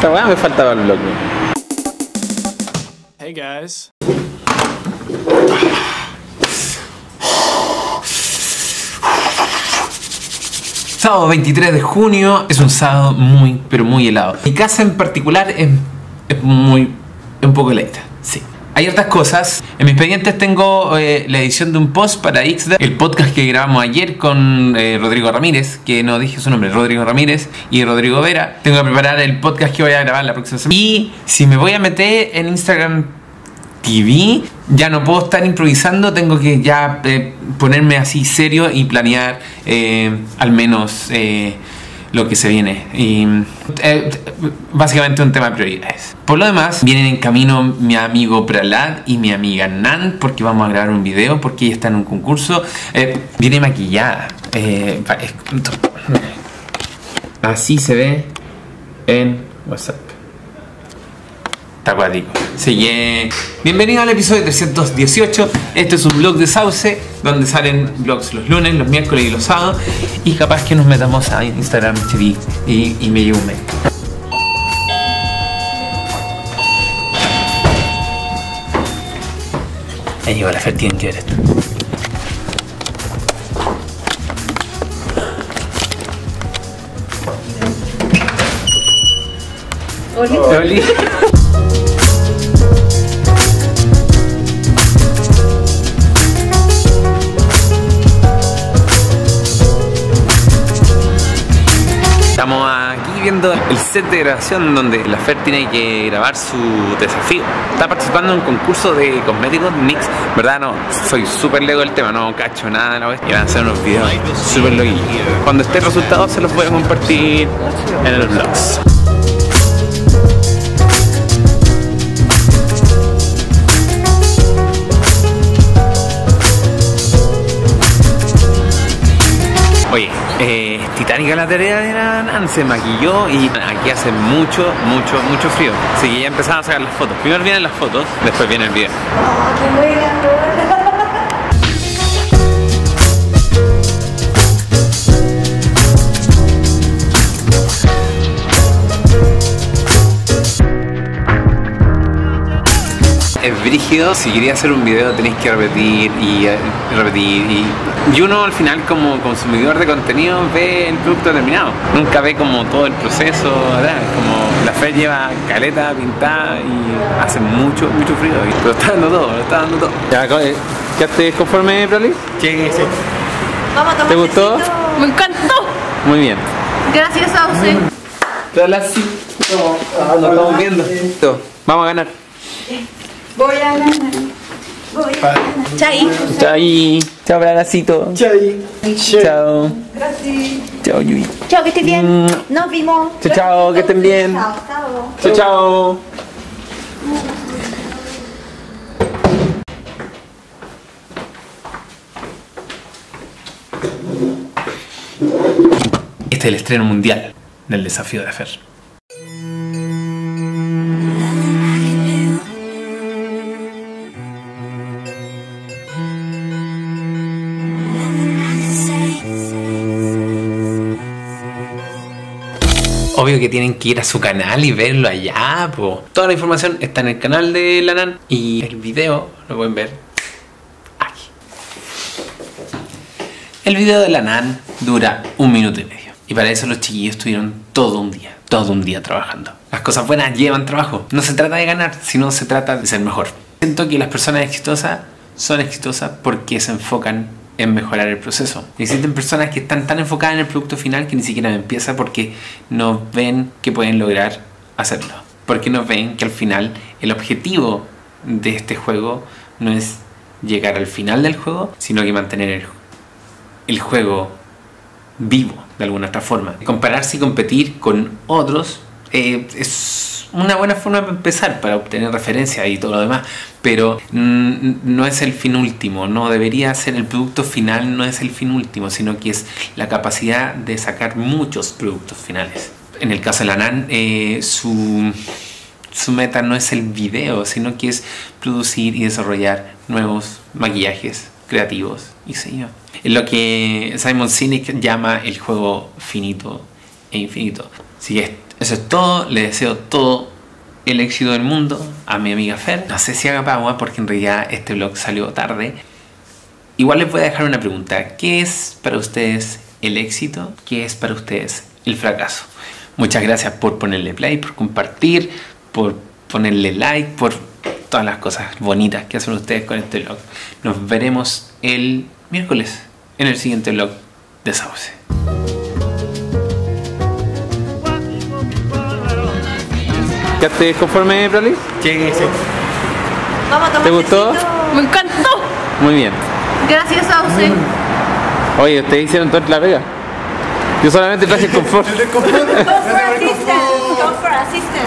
Esta weá me faltaba el blog. Hey guys. Sábado 23 de junio, es un sábado muy, pero muy helado. Mi casa en particular es un poco lenta, sí. Hay hartas cosas. En mis pendientes tengo la edición de un post para Ixda, el podcast que grabamos ayer con Rodrigo Ramírez, que no dije su nombre, Rodrigo Ramírez, y Rodrigo Vera. Tengo que preparar el podcast que voy a grabar la próxima semana. Y si me voy a meter en Instagram TV, ya no puedo estar improvisando, tengo que ya ponerme así serio y planear al menos lo que se viene. Y básicamente un tema de prioridades. Por lo demás, vienen en camino mi amigo Prahlad y mi amiga Nan, porque vamos a grabar un video, porque ella está en un concurso. Viene maquillada. Así se ve en WhatsApp. Está acuático. Así que bienvenido al episodio 318. Este es un vlog de Sauce, donde salen vlogs los lunes, los miércoles y los sábados. Y capaz que nos metamos a Instagram TV y me llevo un mail. Ahí llegó la Fer, tienen que ver esto. Oli. Estamos aquí viendo el set de grabación donde la Fer tiene que grabar su desafío. Está participando en un concurso de cosméticos NYX. Verdad, no, soy súper lego del tema, no cacho nada de la bestia. Y van a hacer unos videos súper loquillos. Cuando esté el resultado se los voy a compartir en el blog. Oye, titánica la tarea de Nan, se maquilló y aquí hace mucho frío. Así que ya empezamos a sacar las fotos. Primero vienen las fotos, después viene el video. Oh, qué buena. Es brígido, si quería hacer un video tenéis que repetir y repetir y uno al final como consumidor de contenido ve el producto terminado, nunca ve como todo el proceso, ¿verdad? Como la Fer lleva caleta pintada y hace mucho frío, pero está dando todo, lo está dando todo. ¿Ya estés conforme, Prahlad? Sí. Vamos a tomar. ¿Te gustó? Me encantó. Muy bien. Gracias a usted. Prahlad, sí. Nos estamos viendo. Vamos a ganar. Voy a ganar, voy a ganar. Chai. Chai. Chao, Bragacito. Chai. Chao. Gracias. Chao, Yui. Chao, que estés bien. Nos vimos. Chao, chao, que estén bien. Chao, chao. Chao, chao. Este es el estreno mundial del desafío de Fer. Obvio que tienen que ir a su canal y verlo allá, po. Toda la información está en el canal de la Nan y el video lo pueden ver aquí. El video de la Nan dura 1 minuto y medio. Y para eso los chiquillos estuvieron todo un día trabajando. Las cosas buenas llevan trabajo. No se trata de ganar, sino se trata de ser mejor. Siento que las personas exitosas son exitosas porque se enfocan en mejorar el proceso. Existen personas que están tan enfocadas en el producto final que ni siquiera empiezan porque no ven que pueden lograr hacerlo. Porque no ven que al final el objetivo de este juego no es llegar al final del juego, sino que mantener el juego vivo de alguna otra forma. Compararse y competir con otros es una buena forma de empezar para obtener referencias y todo lo demás, pero no es el fin último, no debería ser el producto final, no es el fin último, sino que es la capacidad de sacar muchos productos finales. En el caso de la Nan, su meta no es el video, sino que es producir y desarrollar nuevos maquillajes creativos y sello. Es lo que Simon Sinek llama el juego finito e infinito. Así que Eso es todo, le deseo todo el éxito del mundo a mi amiga Fer. No sé si haga pago porque en realidad este vlog salió tarde. Igual les voy a dejar una pregunta. ¿Qué es para ustedes el éxito? ¿Qué es para ustedes el fracaso? Muchas gracias por ponerle play, por compartir, por ponerle like, por todas las cosas bonitas que hacen ustedes con este vlog. Nos veremos el miércoles en el siguiente vlog de Sauce. ¿Ya te conforme, Prahlad? Sí, sí. Vamos a tomar. ¿Te gustó? Me encantó. Muy bien. Gracias, Sauce. Oye, ustedes hicieron toda la pega. Yo solamente traje el confort. Confort assistance.